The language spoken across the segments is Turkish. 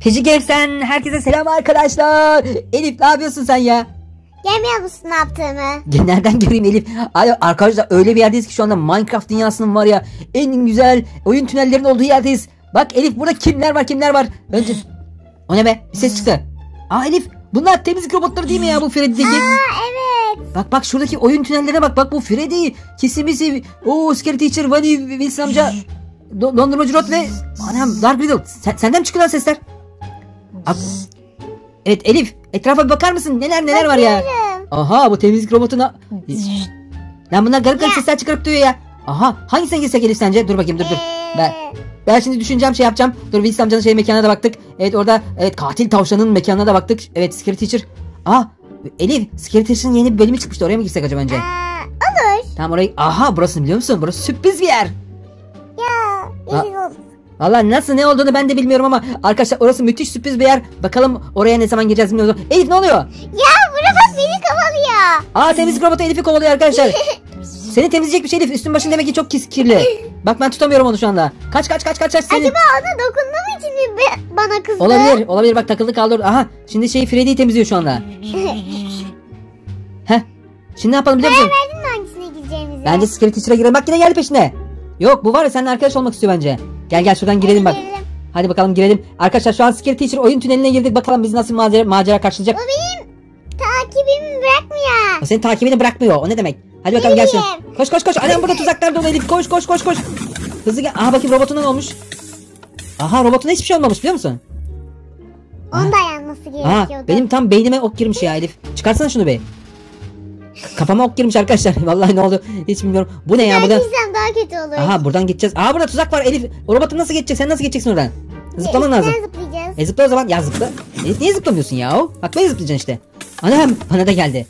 Hecik Efsen, herkese selam arkadaşlar. Elif, ne yapıyorsun sen ya? Görmüyor musun ne yaptığımı? Nereden göreyim Elif? Ay, arkadaşlar öyle bir yerdeyiz ki şu anda Minecraft dünyasının var ya, en güzel oyun tünellerinin olduğu yerdeyiz. Bak Elif, burada kimler var? Önce o ne be? Bir ses çıktı. Aa Elif, bunlar temizlik robotları değil mi ya, bu Freddy'deki? Aa evet. Bak şuradaki oyun tünellerine bak bu Freddy, Kissy Missy, o Scary Teacher, Vanny, Wilson amca, dondurmacı Rot ve Vanham, Dark Riddle. Senden mi çıkıyor lan sesler? Evet Elif, etrafa bir bakar mısın? Neler var ya? Aha, bu temizlik robotuna. Lan bunlar garip sesler çıkarıp duyuyor ya. Aha, hangisine gelse Elif sence? Dur bakayım, dur. Ben şimdi düşüneceğim, şey yapacağım. Dur, Wilson amcanın mekanına da baktık. Evet orada, evet katil tavşanın mekanına da baktık. Evet Scary Teacher. Aha Elif, Scary Teacher'ın yeni bir bölümü çıkmıştı. Oraya mı girsek acaba önce? Olur. Tamam orayı. Aha, burası biliyor musun? Burası sürpriz bir yer. Ya. Valla nasıl ne olduğunu ben de bilmiyorum ama arkadaşlar orası müthiş sürpriz bir yer. Bakalım oraya ne zaman gireceğiz bilmiyorum. Elif, ne oluyor? Ya burası beni kovalıyor. Aa, temizlik robotu Elif'i kovalıyor arkadaşlar. Seni temizleyecek bir şey Elif. Üstün başın demek ki çok kirli. Bak ben tutamıyorum onu şu anda. Kaç seni. Acaba ona dokunduğum için mi bana kızdı? Olabilir, bak takıldı kaldı. Aha, şimdi Freddy'yi temizliyor şu anda. Heh, şimdi ne yapalım biliyor musun? Karar verdin mi hangisine gireceğimizi? Bence Security Breach'e girelim. Bak yine geldi peşine. Yok, bu var ya, seninle arkadaş olmak istiyor bence. Gel şuradan girelim bak. Hadi bakalım girelim. Arkadaşlar şu an Security Teacher oyun tüneline girdik. Bakalım bizi nasıl macera karşılayacak. O benim takibimi bırakmıyor. O senin takibini bırakmıyor. O ne demek? Hadi bakalım gel şuradan. Koş. Anam, burada tuzaklar dolu Elif. Koş. Hızlı gel. Aha bakayım robotuna ne olmuş. Aha, robotuna hiçbir şey olmamış biliyor musun? Onun dayanması gerekiyordu. Aha, benim tam beynime ok girmiş ya Elif. Çıkarsana şunu be. Kafama ok girmiş arkadaşlar. Vallahi ne oldu hiç bilmiyorum. Bu ne ya burada? Daha kötü olur. Aha, buradan gideceğiz. Aa, burada tuzak var Elif. O robotun nasıl geçecek? Sen nasıl geçeceksin oradan? Zıplaman lazım. Zıpla o zaman. Ya zıpla. Elif, niye zıplamıyorsun ya? Bak böyle zıplayacaksın işte. Anam, bana da geldi.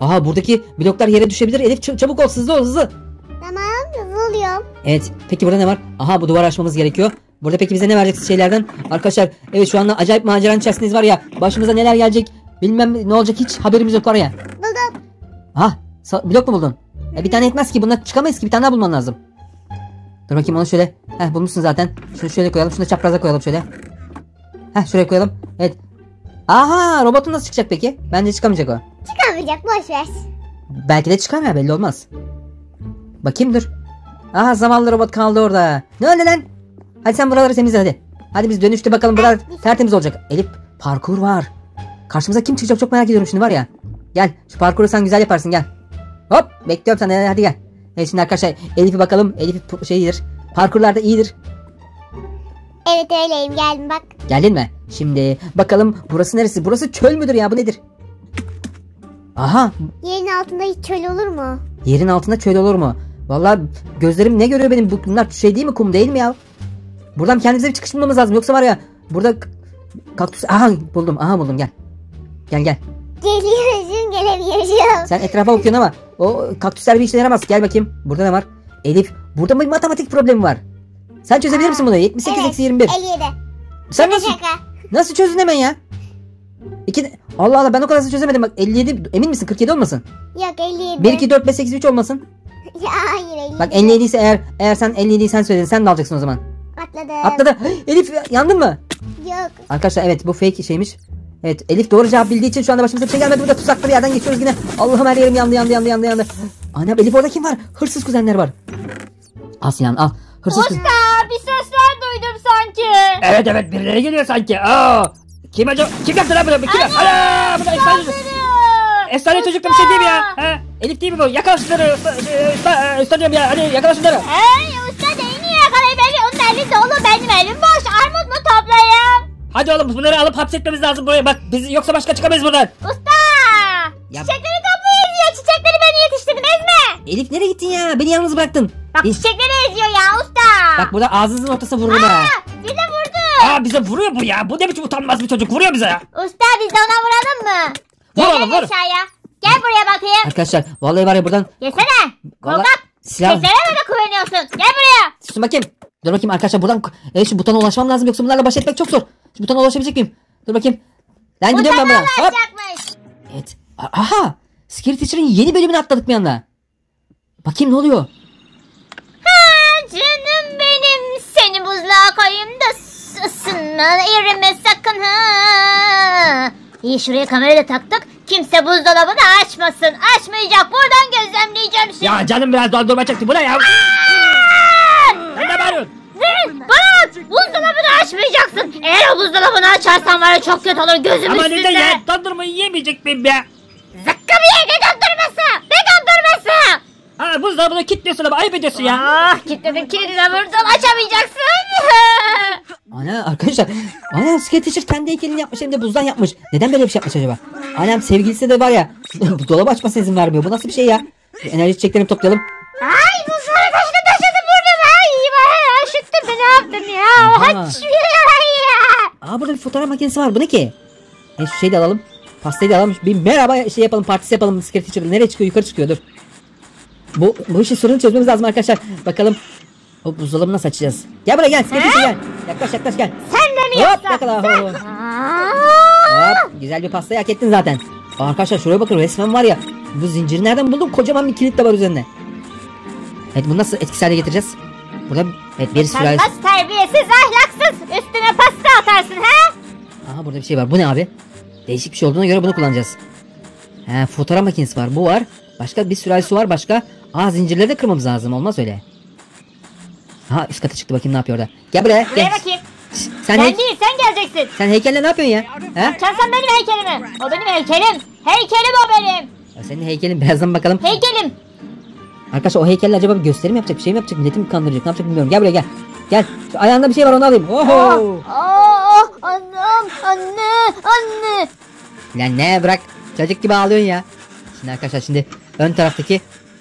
Aha, buradaki bloklar yere düşebilir. Elif çabuk ol, hızlı. Tamam, hızlı oluyorum. Evet. Peki burada ne var? Aha, bu duvar aşmamız gerekiyor. Burada peki bize ne verecek şeylerden? Arkadaşlar evet, şu anda acayip maceranın içerisindeyiz var ya. Başımıza neler gelecek? Bilmem ne olacak, hiç haberimiz yok oraya. Buldum. Ha, blok mu buldun? Bir tane yetmez ki, bundan çıkamayız ki, bir tane daha bulman lazım. Dur bakayım onu şöyle. Heh, bulmuşsun zaten. Şunu şöyle koyalım, şunu da çapraza koyalım şöyle. Heh, şuraya koyalım. Evet. Aha, robotun nasıl çıkacak peki? Bence çıkamayacak o. Çıkamayacak, boşver. Belki de çıkamıyor, belli olmaz. Bakayım dur. Aha, zavallı robot kaldı orada. Ne öyle lan? Hadi sen buraları temizle hadi. Hadi biz dönüşte bakalım, buralar tertemiz olacak. Elif, parkur var. Karşımıza kim çıkacak çok merak ediyorum şimdi var ya. Gel, şu parkuru sen güzel yaparsın gel. Hop, bekliyorum sana, hadi gel. Evet, şimdi arkadaşlar Elif'i bakalım. Elif şeydir, parkurlarda iyidir. Evet öyleyim, geldim bak. Geldin mi? Şimdi bakalım burası neresi? Burası çöl müdür ya, bu nedir? Aha. Yerin altında hiç çöl olur mu? Yerin altında çöl olur mu? Vallahi gözlerim ne görüyor benim, bunlar şey değil mi, kum değil mi ya? Buradan kendimize bir çıkış bulmamız lazım, yoksa var ya burada kaktüs. Aha buldum gel. Gelebiliyorum. Sen etrafa bakıyorsun ama o kaktüsler bir işe yaramaz. Gel bakayım. Burada ne var? Elif, burada bir matematik problemi var. Sen çözebilir misin bunu? 78-21. Evet, 57. Sen nasıl çözdün hemen ya? Allah Allah, ben o kadar nasıl çözemedim. Bak 57, emin misin? 47 olmasın? Yok, 57. 1, 2, 4, 5, 8, 3 olmasın. Ya hayır, 57. Bak 57 ise eğer sen 57'yi sen söyledin, sen de alacaksın o zaman. Atladı. Elif, yandın mı? Yok. Arkadaşlar evet, bu fake şeymiş. Evet, Elif doğru cevap bildiği için şu anda başımıza bir şey gelmedi. Burada tuzaklı bir yerden geçiyoruz yine. Allah'ım, her yerim yandı. Anam, Elif, orada kim var? Hırsız kuzenler var. Aslan al. Hırsız kuzenler. Bir sesler duydum sanki. Evet, birileri geliyor sanki. Aa! Kim acaba? Kim yaptı lan bunu? Kim yaptı? Ana! Bu da efsane çocuk da bir şey değil mi ya? Ha? Elif değil mi bu? Yakala şunları. Usta diyorum ya. Hadi yakala şunları. Usta değil mi? Yakalayın beni. Onun eli dolu, benim elim boş. Armut mu toplayayım? Hadi oğlum, bunları alıp hapsetmemiz lazım buraya. Bak biz, yoksa başka çıkamayız buradan. Usta! Yap. Çiçekleri toplayız ya. Çiçekleri beni yetiştirdiniz mi? Elif, nereye gittin ya? Beni yalnız bıraktın. Bak çiçekleri eziyor ya usta. Bak burada ağzınızın ortası vurur bana. Bize vurdu. Aa, bize vuruyor bu ya. Bu ne biçim utanmaz bir çocuk. Vuruyor bize ya. Usta, biz de ona vuralım mı? Gel aşağıya. Gel buraya bakayım. Arkadaşlar vallahi var ya buradan. Gelsene. Korkak. Çiçeklere böyle kullanıyorsun. Gel buraya. Susun bakayım. Dur bakayım arkadaşlar, buradan şu butona ulaşmam lazım, yoksa bunlarla baş etmek çok zor. Şu butona ulaşabilecek miyim? Dur bakayım. Ben gidiyorum ben buradan. Evet. Aha! Scary Teacher'ın yeni bölümünü atladık bir anda. Bakayım ne oluyor? Ha, canım benim, seni buzluğa koyayım da ısınma, erime sakın ha. İyi, şuraya kamerayı da taktık. Kimse buzdolabını açmasın. Açmayacak. Buradan gözlemleyeceğim şimdi. Ya canım biraz dondurma çekti. Bu ne ya? Sen de bağırıyorsun. Bak, buzdolabını açmayacaksın. Eğer o buzdolabını açarsan var ya çok kötü olur. Gözüm üstünde. Ama neden ya? Dondurmayı yemeyecek miyim ya? Zıkkı bir yer. Ne dondurması? Ne dondurması? Aa, buzdolabını kilitliyorsun ama ayıp ediyorsun ya. Ah, kilitledin kilidine vurdum. Açamayacaksın. Ana arkadaşlar. Anam Scary Teacher kendi heykelini yapmış hem de buzdan yapmış. Neden böyle bir şey yapmış acaba? Anam sevgilisi de var ya. Bu dolabı açmasına izin vermiyor. Bu nasıl bir şey ya? Enerji çiçeklerini toplayalım. Ay bu sarı taşını taşıdım burada. Ay vay aşıktım ben ne yaptım ya. Aha. Aa burada bir fotoğraf makinesi var. Bu ne ki? Şu şeyi de alalım. Pastayı da alalım. Bir merhaba şey yapalım. Partisi yapalım. Scary Teacher nereye çıkıyor? Yukarı çıkıyor. Dur. Bu işin sorunu çözmemiz lazım arkadaşlar. Bakalım. O buzdolabını nasıl açacağız? Gel buraya gel. Scary Teacher gel. Yaklaş yaklaş gel. Sen de mi yaptın? Hop yakala. Hop, güzel bir pastayı hak ettin zaten. Arkadaşlar şuraya bakın resmen var ya. Bu zinciri nereden buldum? Kocaman bir kilit de var üzerinde. Evet bunu nasıl etkisiz hale getireceğiz? Burada evet bir sürü... Nasıl terbiyesiz ahlaksız üstüne pasta atarsın ha? Aha burada bir şey var. Bu ne abi? Değişik bir şey olduğuna göre bunu kullanacağız. He fotoğraf makinesi var. Bu var. Başka bir sürü su var başka. Aa zincirleri de kırmamız lazım. Olmaz öyle. Aha üst kata çıktı bakayım ne yapıyor orada. Gel buraya. Buraya gel. Bakayım. Sen değil sen geleceksin. Sen heykelle ne yapıyorsun ya? He? Çalsan benim heykelimi. O benim heykelim. Heykelim o benim. Ya senin heykelin birazdan bakalım. Heykelim. Arkadaşlar o heykelle acaba bir gösterim yapacak bir şey mi yapacak? Milleti mi kandıracak ne yapacak bilmiyorum. Gel buraya gel. Gel. Şu ayağında bir şey var onu alayım. Oho. Oh annem anne. Lan ne bırak. Çocuk gibi ağlıyorsun ya. Şimdi arkadaşlar şimdi ön taraftaki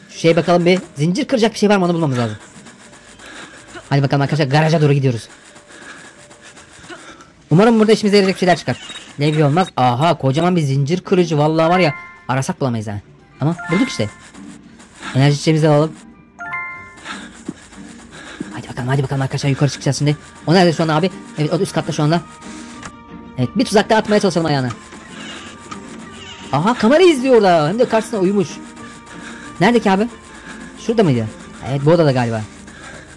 şu şeye bakalım bir zincir kıracak bir şey var mı onu bulmamız lazım. Hadi bakalım arkadaşlar garaja doğru gidiyoruz. Umarım burada işimize yarayacak şeyler çıkar. Levye olmaz. Aha kocaman bir zincir kırıcı vallahi var ya arasak bulamayız ha. Ama bulduk işte. Enerji içeceğimizi alalım. Hadi bakalım arkadaşlar yukarı çıkacağız şimdi. O nerede şu an abi? Evet o üst katta şu anda. Evet bir tuzak daha atmaya çalışalım ayağına. Aha kamerayı izliyor orada hem de karşısına uyumuş. Nerede ki abi? Şurada mıydı? Evet bu odada galiba.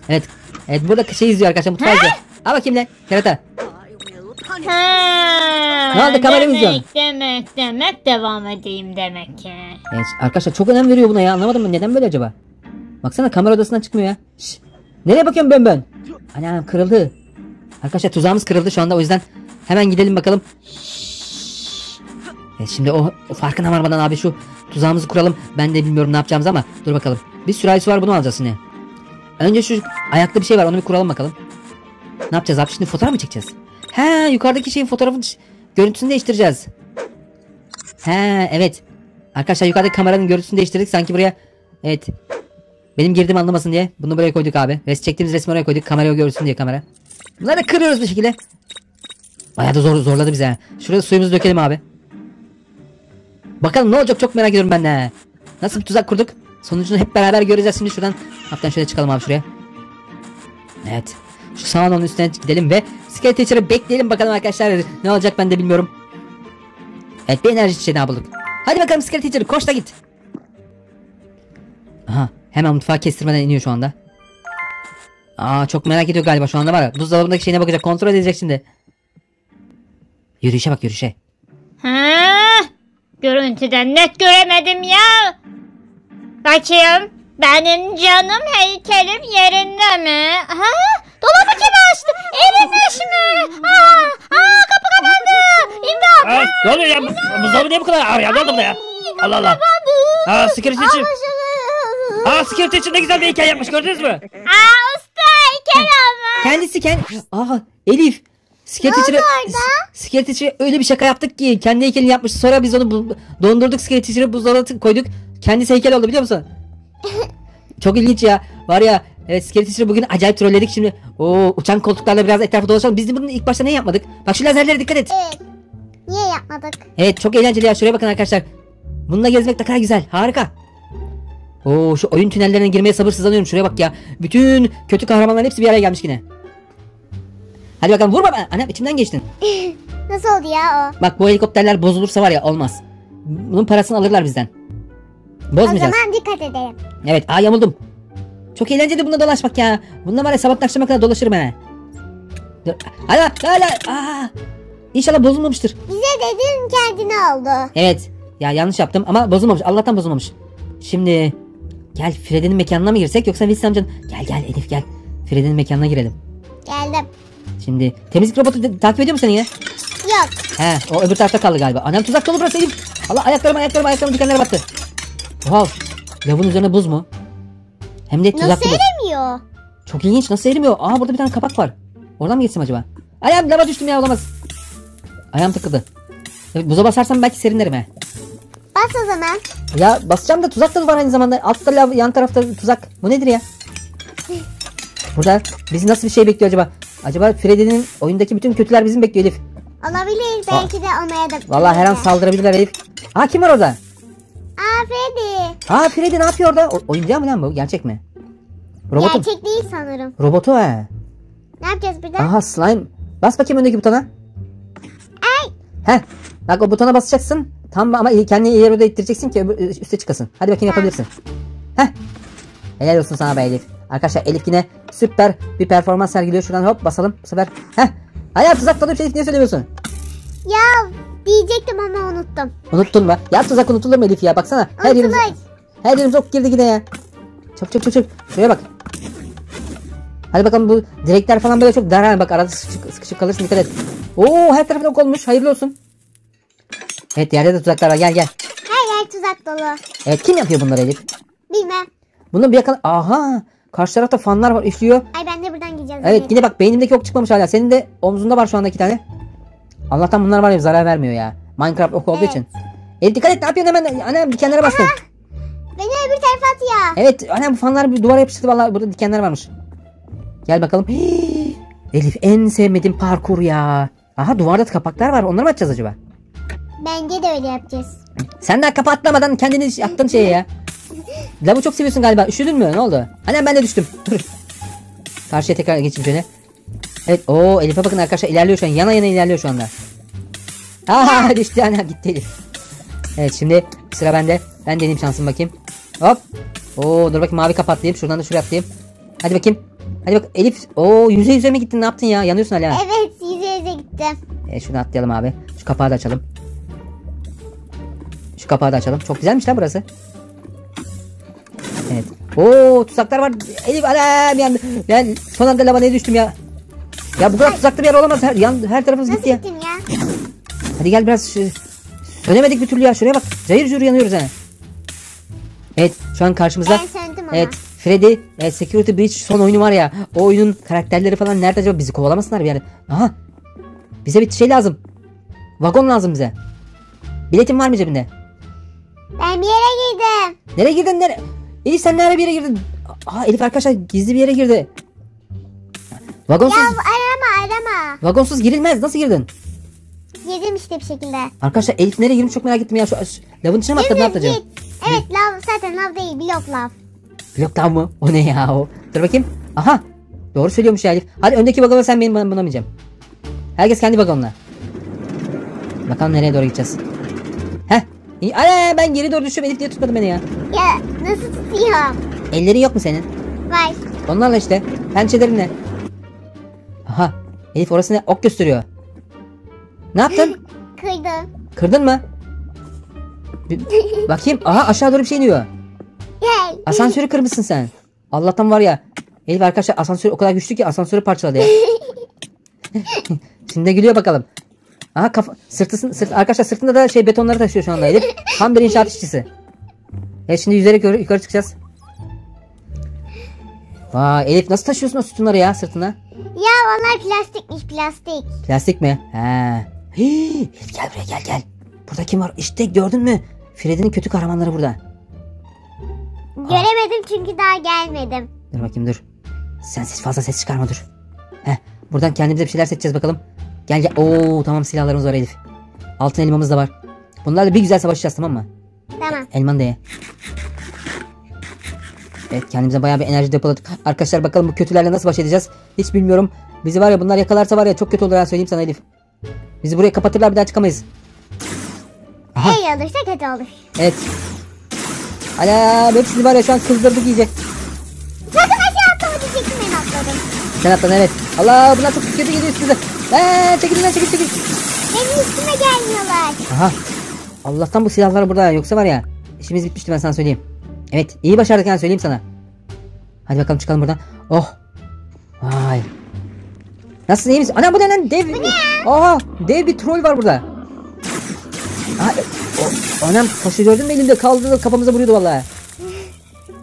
Evet. Evet burada şey izliyor arkadaşlar mutfağı izliyor. Al bakayım lan kerata. Ne oldu kameramız yok. Demek devam edeyim demek ki. Evet, arkadaşlar çok önem veriyor buna ya anlamadım mı neden böyle acaba? Baksana kamera odasından çıkmıyor ya. Şişt. Nereye bakıyorum ben? Anam kırıldı. Arkadaşlar tuzağımız kırıldı şu anda o yüzden hemen gidelim bakalım. Evet, şimdi o farkına varmadan abi şu tuzağımızı kuralım. Ben de bilmiyorum ne yapacağımızı ama dur bakalım. Bir sürahisi var bunu alacağız yine. Önce şu ayakta bir şey var onu bir kuralım bakalım. Ne yapacağız abi şimdi fotoğraf mı çekeceğiz? He yukarıdaki şeyin fotoğrafını görüntüsünü değiştireceğiz. He evet. Arkadaşlar yukarıdaki kameranın görüntüsünü değiştirdik sanki buraya. Evet. Benim girdiğimi anlamasın diye bunu buraya koyduk abi. Çektiğimiz resmi oraya koyduk kamerayı görsün diye kamera. Bunları da kırıyoruz bu şekilde. Bayağı da zorladı bizi ha. Şurada suyumuzu dökelim abi. Bakalım ne olacak çok merak ediyorum ben de. Nasıl bir tuzak kurduk? Sonucunu hep beraber göreceğiz şimdi şuradan. Haftan şöyle çıkalım abi şuraya. Evet. Şu sahanın üstüne gidelim ve Scary Teacher'ı bekleyelim bakalım arkadaşlar. Ne olacak ben de bilmiyorum. Evet bir enerji çiçeği daha bulduk. Hadi bakalım Scary Teacher koş da git. Aha hemen mutfağı kestirmeden iniyor şu anda. Aa çok merak ediyor galiba şu anda var ya. Buzdolabındaki şeyine bakacak kontrol edecek şimdi. Yürüyüşe bak yürüyüşe. Ha, görüntüden net göremedim ya. Bakayım benim canım heykelim yerinde mi? Ha? Dolabı kim açtı? Elif mi? Aa kapı kapandı. İmdat. Ne oluyor ya? Buzdolabı niye bu kadar ağır ya? Ne oldu burada ya? Allah Allah. Aa Scary Teacher. Aa Scary Teacher ne güzel bir heykel yapmış gördünüz mü? Aa usta heykel ama. Kendisi Aa Elif. Scary Teacher'e öyle bir şaka yaptık ki kendi heykelini yapmış. Sonra biz onu dondurduk Scary Teacher'e buzdolabına koyduk. Kendisi heykel oldu biliyor musun? Çok ilginç ya. Var ya. Evet Scary Teacher'ı bugün acayip trolledik şimdi. Oo uçan koltuklarla biraz etrafı dolaşalım. Biz de bugün ilk başta ne yapmadık? Bak şu lazerlere dikkat et. Niye yapmadık? Evet çok eğlenceli ya. Şuraya bakın arkadaşlar. Bununla gezmek ne kadar güzel. Harika. Oo şu oyun tünellerine girmeye sabırsızlanıyorum. Şuraya bak ya. Bütün kötü kahramanların hepsi bir araya gelmiş yine. Hadi bakalım vurma bana. Anam içimden geçtin. Nasıl oldu ya o? Bak bu helikopterler bozulursa var ya olmaz. Bunun parasını alırlar bizden. Bozmayacağız. O zaman dikkat edelim. Evet aa yamuldum. Çok eğlenceli bununla dolaşmak ya. Bununla var ya sabah akşama kadar dolaşırım he. Hala hala. İnşallah bozulmamıştır. Bize dedin kendine oldu. Evet. Ya yanlış yaptım ama bozulmamış. Allah'tan bozulmamış. Şimdi gel Freddy'nin mekanına mı girsek yoksa Wilson amcanın. Gel gel Elif gel. Freddy'nin mekanına girelim. Geldim. Şimdi temizlik robotu takip ediyor mu seni yine? Yok. He, o öbür tarafta kaldı galiba. Anam tuzak dolu burası Elif. Allah ayaklarım dikenlere battı. Wow. Lavın üzerine buz mu? Hem de tuzak dolu. Nasıl erimiyor? Çok ilginç, nasıl erimiyor? Aa, burada bir tane kapak var. Oradan mı geçsem acaba? Ayağım lava düştüm ya, olamaz. Ayağım takıldı. Evet, buza basarsam belki serinlerim he. Bas o zaman. Ya basacağım da tuzak da var aynı zamanda. Altta lav, yan tarafta tuzak. Bu nedir ya? Burada bizi nasıl bir şey bekliyor acaba? Acaba Freddy'nin oyundaki bütün kötüler bizim bekliyor Elif. Olabilir belki de onaya da. Vallahi her an saldırabilirler Elif. Aa, kim var orada? Aa, Freddy. Aa, Freddy ne yapıyor orada? Oyuncağı mı lan bu? Gerçek mi? Robotu. Gerçek değil sanırım. Robotu he. Ne yapacağız burada? Aha, slime. Bas bakayım öndeki butona. Ay. Heh. Bak o butona basacaksın. Tam ama kendini ileri oda ittireceksin ki üste çıkasın. Hadi bakayım yapabilirsin. Heh. Helal olsun sana be Elif. Arkadaşlar Elif yine süper bir performans sergiliyor. Şuradan hop basalım bu sefer. Heh. Hayır, tuzak dolu bir şey, niye söylemiyorsun? Ya diyecektim ama unuttum. Unuttun mu? Ya tuzak unutulur mu Elif ya, baksana. Her yerimiz ok girdi yine ya. Çok. Şuraya bak. Hadi bakalım, bu direkler falan böyle çok dar, bak arada sıkışık kalırsın, dikkat et. Oo, her tarafı ok olmuş, hayırlı olsun. Evet, yerde de tuzaklar var, gel. Her yer tuzak dolu. Evet, kim yapıyor bunları Elif? Bilmem. Bunu bir yakala. Aha, karşı tarafta fanlar var, üflüyor. Ay, ben de buradan gideceğim. Evet, yine bak beynimdeki ok çıkmamış hala, senin de omzunda var şu anda 2 tane. Allah'tan bunlar var ya, zarar vermiyor ya. Minecraft ok olduğu için. Elif dikkat et, ne yapıyorsun hemen, anam dikenlere bastın. Beni öbür tarafa atıyor. Evet, anam bu fanlar bir duvara yapıştırdı, vallahi burada dikenler varmış. Gel bakalım. Hii, Elif en sevmediğim parkur ya. Aha, duvarda kapaklar var. Onları mı açacağız acaba? Bence de öyle yapacağız. Sen daha kapı atlamadan kendini yaktın şeye ya. Lavı çok seviyorsun galiba. Üşüdün mü? Ne oldu? Anam, ben de düştüm. Karşıya tekrar geçeyim şöyle. Evet. Oo, Elif'e bakın arkadaşlar. İlerliyor şu an. Yana ilerliyor şu anda. Aha, düştü. Anam gitti Elif. Evet, şimdi sıra bende. Ben deneyim şansım bakayım. Hop. Oo, dur bakayım, mavi kapı atlayayım. Şuradan da şuraya atlayayım. Hadi bakayım. Hadi bak Elif, o yüze mi gittin, ne yaptın ya, yanıyorsun hala. Evet, yüze gittim. Şunu atlayalım abi, şu kapağı da açalım. Şu kapağı da açalım, çok güzelmiş lan burası. Evet, ooo tuzaklar var Elif, anam yandı. Ben son anda lavaneye düştüm ya. Ya bu kadar tuzaklı bir yer olamaz, her tarafımız gitti ya. Nasıl gittin ya? Hadi gel biraz, sönemedik bir türlü ya, şuraya bak, cayır cayır yanıyoruz ha. Evet, şu an karşımızda. Ben söndüm ama. Evet. Freddy, Security Breach son oyunu var ya, o oyunun karakterleri falan nerede acaba, bizi kovalamasınlar bir yerde. Aha, bize bir şey lazım, vagon lazım bize. Biletin var mı cebinde? Ben bir yere girdim. Nereye girdin? Elif, sen nereye bir yere girdin? Aa, Elif arkadaşlar gizli bir yere girdi. Vagonsuz. Ya arama. Vagonsuz girilmez, nasıl girdin? Girdim işte bir şekilde. Arkadaşlar Elif nereye girmiş çok merak ettim ya, şu lavın içine mi atladı, ne yaptı? Evet, lav zaten lav değil, blok lav. Bloktan mı? O ne ya o? Dur bakayım. Aha. Doğru söylüyormuş ya Elif. Hadi öndeki vagona, sen benim bulamayacağım. Herkes kendi vagonuna. Bakalım nereye doğru gideceğiz. Heh. Ana, ben geri doğru düşüyorum. Elif diye tutmadı beni ya. Ya nasıl tutuyorum? Ellerin yok mu senin? Var. Onlarla işte. Pençelerinle. Aha. Elif orası ne? Ok gösteriyor. Ne yaptın? Kırdım. Kırdın mı? Bakayım. Aha, aşağı doğru bir şey iniyor. Asansörü kırmışsın sen. Allah'tan var ya. Elif arkadaşlar asansör o kadar güçlü ki asansörü parçaladı ya. Şimdi de gülüyor bakalım. Aha, arkadaşlar sırtında da şey betonları taşıyor şu anda Elif. Tam bir inşaat işçisi. Evet, şimdi yüzerek yukarı çıkacağız. Vay Elif, nasıl taşıyorsun o sütunları ya sırtına? Ya onlar plastikmiş, plastik. Plastik mi? He. Hii, Elif gel buraya, gel. Burada kim var? İşte gördün mü? Freddy'nin kötü kahramanları burada. Göremedim çünkü daha gelmedim. Dur bakayım, dur. Sen fazla ses çıkarma, dur. Heh, buradan kendimize bir şeyler seçeceğiz bakalım. Gel. Oo, tamam, silahlarımız var Elif. Altın elmamız da var. Bunlarla bir güzel savaşacağız, tamam mı? Tamam. Elman da ye. Evet, kendimize bayağı bir enerji depoladık. Arkadaşlar bakalım bu kötülerle nasıl baş edeceğiz? Hiç bilmiyorum. Bizi var ya, bunlar yakalarsa var ya çok kötü olur ya, söyleyeyim sana Elif. Bizi buraya kapatırlar, bir daha çıkamayız. İyi olursa kötü olur. Evet. Anam, hepsini var ya şu an kızdırdık iyice. Sakın aşağı atlama diyecektim, ben atladım. Sen atla, evet. Allah, bunlar çok kötü geliyor üstüne. Çekilin lan, çekil. Benim üstüme gelmiyorlar. Aha. Allah'tan bu silahlar burada, yoksa var ya, işimiz bitmişti, ben sana söyleyeyim. Evet, iyi başardık yani, söyleyeyim sana. Hadi bakalım çıkalım buradan. Oh. Vay. Nasılsın, iyi misin? Ana, bu ne lan, dev. Oha, dev bir troll var burada. Aha, anam taşı gördün mü, elimde kaldırdı, kafamıza vuruyordu vallahi.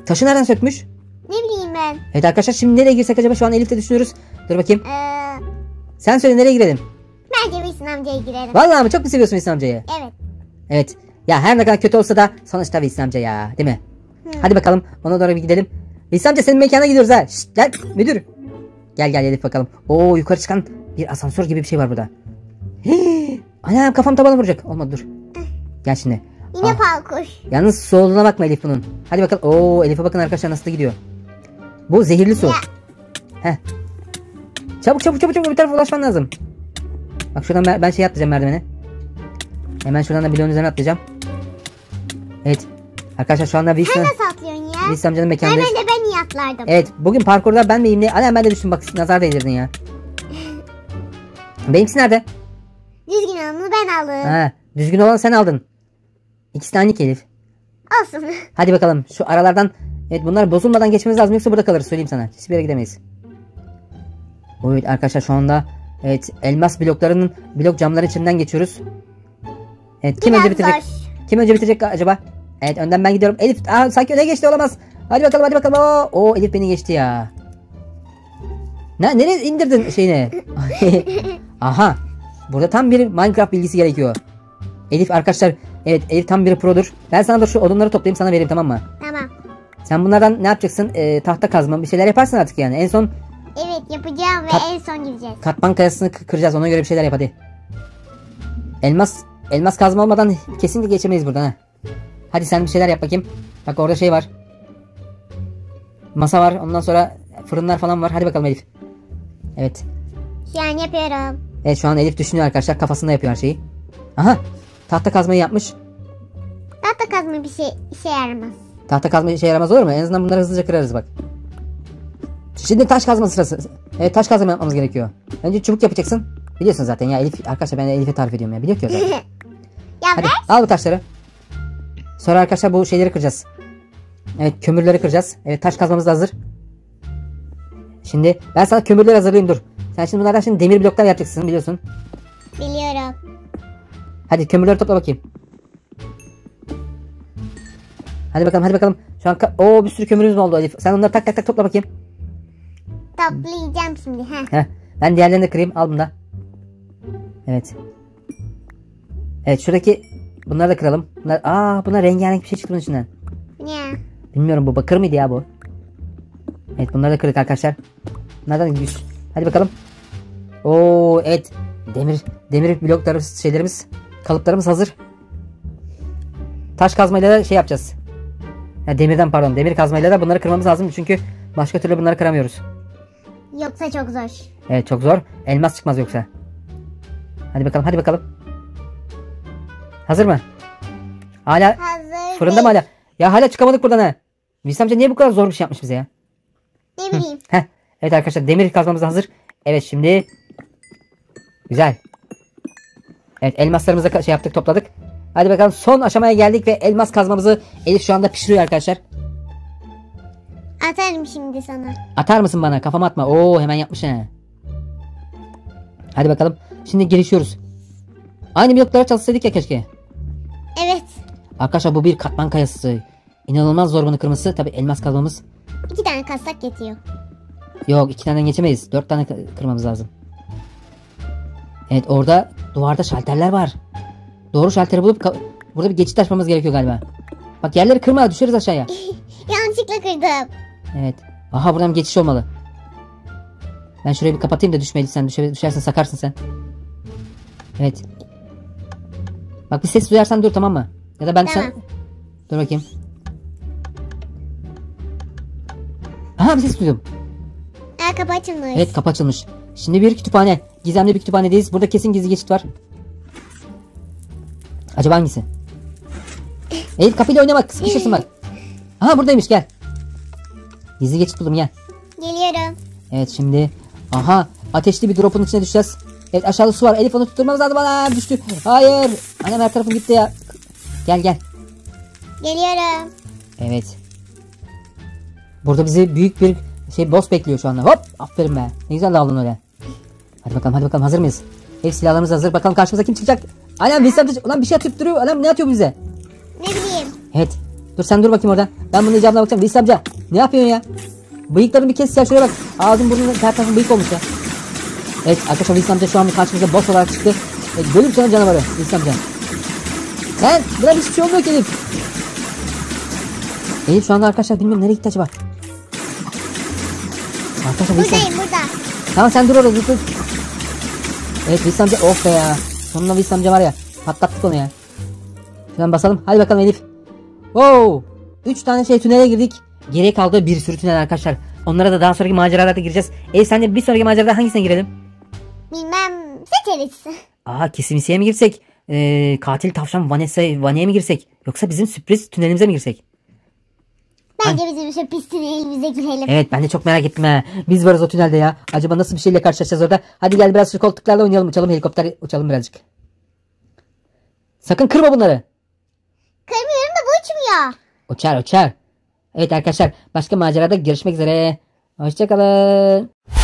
Taşı nereden sökmüş? Ne bileyim ben. Evet arkadaşlar, şimdi nereye girsek acaba, şu an Elif'le düşünüyoruz. Dur bakayım. Sen söyle, nereye girelim? Bence Wilson amcaya girelim. Vallahi mı, çok mu seviyorsun Wilson amcayı? Evet. Evet. Ya her ne kadar kötü olsa da sonuçta Wilson amca ya, değil mi? Hadi bakalım, ona doğru bir gidelim. Wilson amca, senin mekana gidiyoruz ha. Şşt lan müdür. Gel Elif bakalım. Oo, yukarı çıkan bir asansör gibi bir şey var burada. Hii. Anam, kafam tabana vuracak. Olmadı, dur. Gel şimdi. Yine parkur. Yalnız soluna bakma Elif bunun. Hadi bakalım. Oo, Elif'e bakın arkadaşlar, nasıl gidiyor. Bu zehirli su. Heh. Çabuk bir tarafa ulaşman lazım. Bak şuradan ben şey atlayacağım, merdivene. Hemen şuradan da bloğun üzerine atlayacağım. Evet. Arkadaşlar şu anda Wilson. Sen nasıl atlıyorsun ya? Wilson amcanın mekanındayız. Hemen de ben iyi atlardım. Evet, bugün parkurda ben miyim ne? Anam, ben de düştüm bak, nazar değdirdin ya. Benimkisi nerede? Düzgün olanı ben aldım. Ha, düzgün olanı sen aldın. İkisi de aynı Elif. Olsun. Hadi bakalım şu aralardan. Evet, bunlar bozulmadan geçmemiz lazım, yoksa burada kalırız, söyleyeyim sana. Hiçbir yere gidemeyiz. Evet arkadaşlar, şu anda evet elmas bloklarının blok camları içinden geçiyoruz. Evet, kim biraz önce bitirecek? Boş. Kim önce bitirecek acaba? Evet, önden ben gidiyorum. Elif sanki öne geçti, olamaz. Hadi bakalım. Oo, Elif beni geçti ya. Nereye indirdin şeyini? Aha. Burada tam bir Minecraft bilgisi gerekiyor. Elif arkadaşlar, evet Elif tam bir produr. Ben sana da şu odunları toplayayım, sana vereyim, tamam mı? Tamam. Sen bunlardan ne yapacaksın? Tahta kazma, bir şeyler yaparsın artık yani. En son evet yapacağım ve en son gideceğiz. Katman kayasını kıracağız, ona göre bir şeyler yap hadi. Elmas kazma olmadan kesinlikle geçemeyiz buradan ha. Hadi sen bir şeyler yap bakayım. Bak orada şey var. Masa var, ondan sonra fırınlar falan var. Hadi bakalım Elif. Evet. Şu an yapıyorum. Evet, şu an Elif düşünüyor arkadaşlar, kafasında yapıyor her şeyi. Aha, tahta kazmayı yapmış. Tahta kazma bir şey işe yaramaz. Tahta kazma işe yaramaz olur mu? En azından bunları hızlıca kırarız bak. Şimdi taş kazma sırası. Evet, taş kazma yapmamız gerekiyor. Önce çubuk yapacaksın. Biliyorsun zaten ya Elif, arkadaşlar ben Elif'e tarif ediyorum ya, biliyor ki o zaten. Hadi, al bu taşları. Sonra arkadaşlar bu şeyleri kıracağız. Evet, kömürleri kıracağız. Evet, taş kazmamız da hazır. Şimdi ben sana kömürleri hazırlayayım, dur. Sen şimdi bunlardan şimdi demir bloklar yapacaksın, biliyorsun. Biliyorum. Hadi kömürleri topla bakayım. Hadi bakalım. Şu an bir sürü kömürümüz oldu Elif. Sen onları tak topla bakayım. Toplayacağım şimdi. Heh. Ben diğerlerini de kırayım, al bunu da. Evet. Evet, şuradaki bunları da kıralım. Bunlar rengarenk bir şey çıktı bunun içinden. Ne? Bilmiyorum, bu bakır mıydı ya bu? Evet, bunları da kırdık arkadaşlar. Bunlardan güç. Hadi bakalım. Oo evet. Demir bloklarımız, şeylerimiz, kalıplarımız hazır. Taş kazmayla da şey yapacağız. Ya demirden pardon. Demir kazmayla da bunları kırmamız lazım, çünkü başka türlü bunları kıramıyoruz. Yoksa çok zor. Evet, çok zor. Elmas çıkmaz yoksa. Hadi bakalım. Hazır mı? Hala hazır. Fırında değil. Mı hala? Ya hala çıkamadık buradan ha. Wilson amca niye bu kadar zor bir şey yapmış bize ya? Ne bileyim. Evet arkadaşlar, demir kazmamız da hazır. Evet, şimdi güzel. Evet, elmaslarımızı da şey yaptık, topladık. Hadi bakalım, son aşamaya geldik ve elmas kazmamızı Elif şu anda pişiriyor arkadaşlar. Atarım şimdi sana. Atar mısın bana? Kafama atma. Oo, hemen yapmış he. Hadi bakalım, şimdi girişiyoruz. Aynı bloklara çalışsaydık ya keşke. Evet. Arkadaşlar bu bir katman kayası. İnanılmaz zor bunu kırması. Tabi elmas kazmamız. 2 tane kazsak yetiyor. Yok, 2 tane geçemeyiz. 4 tane kırmamız lazım. Evet, orada duvarda şalterler var. Doğru şalteri bulup burada bir geçit açmamız gerekiyor galiba. Bak, yerleri kırma, düşeriz aşağıya. Yanlışlıkla kırdım. Evet. Aha, buradan geçiş olmalı. Ben şurayı bir kapatayım da düşmeyelim, sen düşersen sakarsın sen. Evet. Bak, bir ses duyarsan dur, tamam mı? Ya da ben tamam. Sen... Dur bakayım. Aha, bir ses duydum. Kapı açılmış. Evet, kapı açılmış. Şimdi bir kütüphane. Gizemli bir kütüphanedeyiz. Burada kesin gizli geçit var. Acaba hangisi? Elif, kapıyla oynama, sıkışırsın bak. Aha, buradaymış, gel. Gizli geçit buldum, gel. Geliyorum. Evet, şimdi Aha, ateşli bir drop'un içine düşeceğiz. Evet, aşağıda su var. Elif, onu tutturmamız lazım. Bana düştü. Hayır. Annem her tarafım gitti ya. Gel gel. Geliyorum. Evet. Burada bizi büyük bir şey boss bekliyor şu anda. Hop, aferin be. Ne güzel daldın öyle. Hadi bakalım, hadi bakalım. Hazır mıyız? Hep silahlarımız hazır. Bakalım karşımıza kim çıkacak? Annem bir şey atıp duruyor. Annem ne atıyor bize? Ne bileyim. Evet. Dur sen dur bakayım orada. Ben bunun icabına bakacağım. Veysel amca, ne yapıyorsun ya? Bıyıklarını bir kes ya, şuraya bak. Ağzın burnun her tarafın bıyık olmuş ya. Evet arkadaşlar, Veysel amca şu an karşımıza boss olarak çıktı. Bölüm sonra canavarı Veysel amca. Lan buna hiçbir şey olmuyor ki Elif. Elif şu anda arkadaşlar bilmiyorum nereye gitti acaba. Arkadaşlar Veysel. Buradayım, burada. Tamam sen dur orada dur. Evet Veysel amca, oh be ya. Sonunda Veysel amca var ya. Patlattık onu ya. Şuradan basalım. Hadi bakalım Elif. Wow! 3 tane tünele girdik. Geriye kaldı bir sürü tünel arkadaşlar. Onlara da daha sonraki maceralarda gireceğiz. Sen de bir sonraki macerada hangisine girelim? Bilmem. Seçeriz. Aa, Kissy Missy'ye mi girsek? Katil tavşan Vanny'ye mi girsek? Yoksa bizim sürpriz tünelimize mi girsek? Bence bizim sürpriz tünelimize girelim. Evet, ben de çok merak ettim ha. Biz varız o tünelde ya. Acaba nasıl bir şeyle karşılaşacağız orada? Hadi gel biraz şu koltuklarla oynayalım. Uçalım, helikopter uçalım birazcık. Sakın kırma bunları. Kırmıyorum da bu uçmuyor. Uçar uçar. Evet arkadaşlar, başka macerada görüşmek üzere. Hoşçakalın.